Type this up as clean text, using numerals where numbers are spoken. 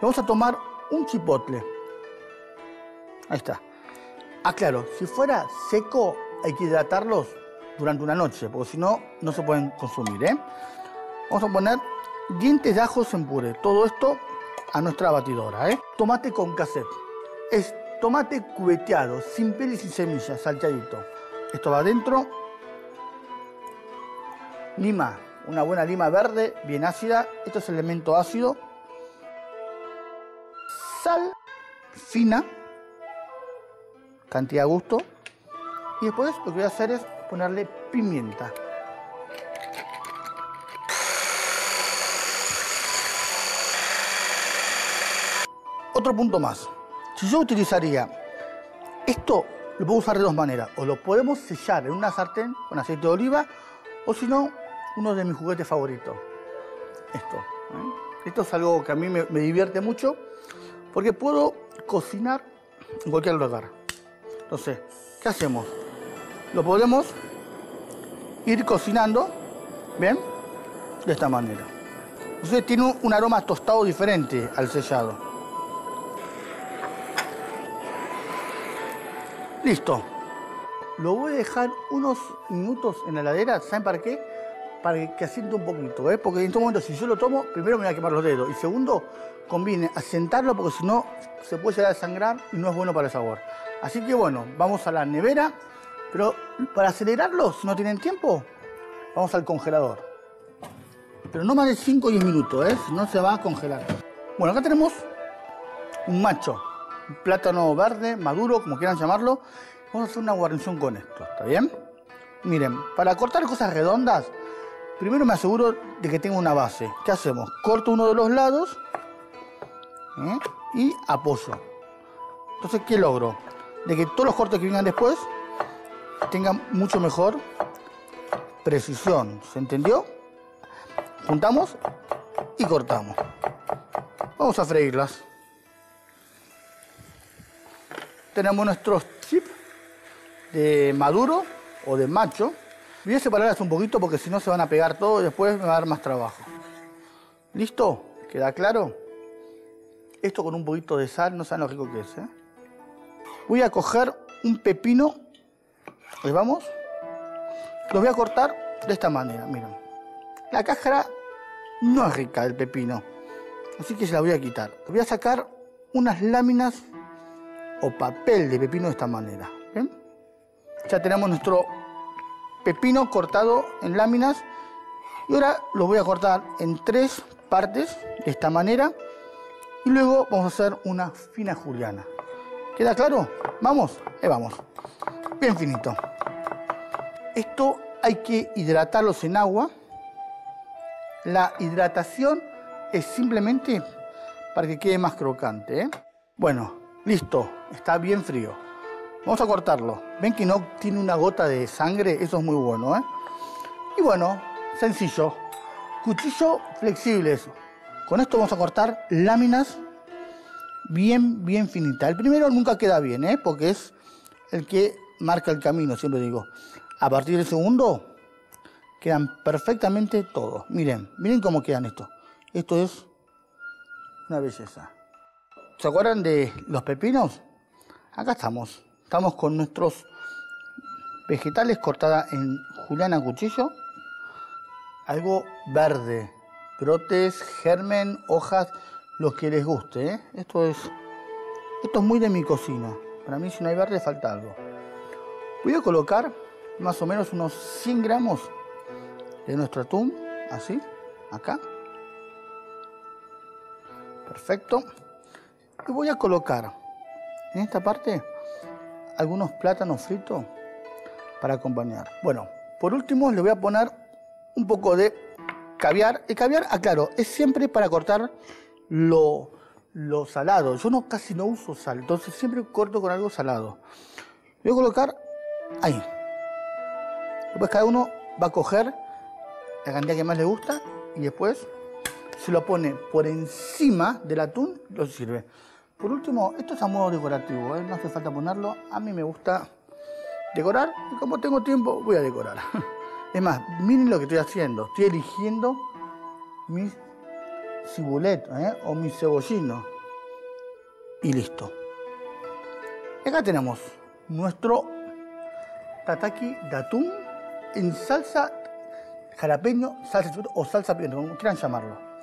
Vamos a tomar un chipotle. Ahí está. Aclaro, si fuera seco hay que hidratarlos durante una noche, porque si no, no se pueden consumir, ¿eh? Vamos a poner dientes de ajos en puré. Todo esto a nuestra batidora, ¿eh? Tomate con cassette. Es tomate cubeteado, sin pelis y semillas, salteadito. Esto va adentro. Lima, una buena lima verde, bien ácida. Esto es elemento ácido. Sal fina, cantidad a gusto. Y después lo que voy a hacer es ponerle pimienta. Otro punto más. Si yo utilizaría esto, lo puedo usar de dos maneras. O lo podemos sellar en una sartén con aceite de oliva, o si no, uno de mis juguetes favoritos. Esto. ¿Eh? Esto es algo que a mí me divierte mucho, porque puedo cocinar en cualquier lugar. Entonces, ¿qué hacemos? Lo podemos ir cocinando, ¿bien? De esta manera. Entonces tiene un aroma tostado diferente al sellado. Listo. Lo voy a dejar unos minutos en la heladera, ¿saben para qué? Para que asiente un poquito, ¿eh? Porque en este momento, si yo lo tomo, primero me voy a quemar los dedos. Y segundo, conviene asentarlo porque si no, se puede llegar a sangrar y no es bueno para el sabor. Así que bueno, vamos a la nevera, pero para acelerarlo, si no tienen tiempo, vamos al congelador. Pero no más de 5 o 10 minutos, ¿eh? Si no se va a congelar. Bueno, acá tenemos un macho, un plátano verde, maduro, como quieran llamarlo. Vamos a hacer una guarnición con esto, ¿está bien? Miren, para cortar cosas redondas, primero me aseguro de que tenga una base. ¿Qué hacemos? Corto uno de los lados, ¿eh? Y apoyo. Entonces, ¿qué logro? De que todos los cortes que vengan después tengan mucho mejor precisión. ¿Se entendió? Juntamos y cortamos. Vamos a freírlas. Tenemos nuestros chips de maduro o de macho. Voy a separarlas un poquito porque si no se van a pegar todo y después me va a dar más trabajo. ¿Listo? ¿Queda claro? Esto con un poquito de sal, no saben lo rico que es, ¿eh? Voy a coger un pepino, ahí vamos, los voy a cortar de esta manera, miren. La cáscara no es rica del pepino, así que se la voy a quitar. Voy a sacar unas láminas o papel de pepino de esta manera, ¿ven? Ya tenemos nuestro pepino cortado en láminas y ahora los voy a cortar en 3 partes de esta manera y luego vamos a hacer una fina juliana. ¿Queda claro? ¿Vamos? Ahí vamos. Bien finito. Esto hay que hidratarlos en agua. La hidratación es simplemente para que quede más crocante, ¿eh? Bueno, listo. Está bien frío. Vamos a cortarlo. ¿Ven que no tiene una gota de sangre? Eso es muy bueno, ¿eh? Y bueno, sencillo. Cuchillo flexibles. Con esto vamos a cortar láminas bien, bien finita. El primero nunca queda bien, ¿eh? Porque es el que marca el camino, siempre digo. A partir del segundo quedan perfectamente todos. Miren, miren cómo quedan estos. Esto es una belleza. ¿Se acuerdan de los pepinos? Acá estamos. Estamos con nuestros vegetales cortada en juliana cuchillo. Algo verde. Brotes, germen, hojas, los que les guste, ¿eh? Esto es muy de mi cocina. Para mí, si no hay verde, falta algo. Voy a colocar más o menos unos 100 gramos de nuestro atún, así, acá. Perfecto. Y voy a colocar en esta parte algunos plátanos fritos para acompañar. Bueno, por último le voy a poner un poco de caviar. El caviar, aclaro, es siempre para cortar lo salado. Yo casi no uso sal, entonces siempre corto con algo salado. Voy a colocar ahí. Después cada uno va a coger la cantidad que más le gusta y después se lo pone por encima del atún y lo sirve. Por último, esto es a modo decorativo, ¿eh? No hace falta ponerlo. A mí me gusta decorar y como tengo tiempo voy a decorar. Es más, miren lo que estoy haciendo. Estoy eligiendo mis cibulet o mi cebollino. Y listo. Acá tenemos nuestro tataki de atún en salsa jalapeño, salsa o salsa pimienta, como quieran llamarlo.